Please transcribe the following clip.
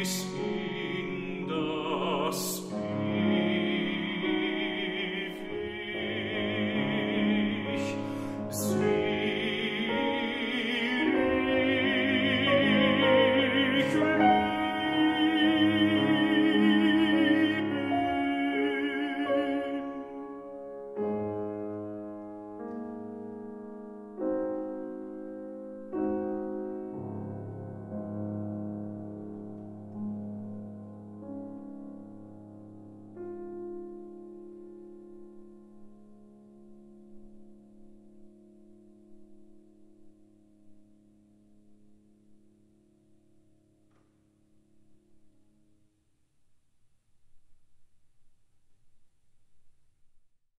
Peace.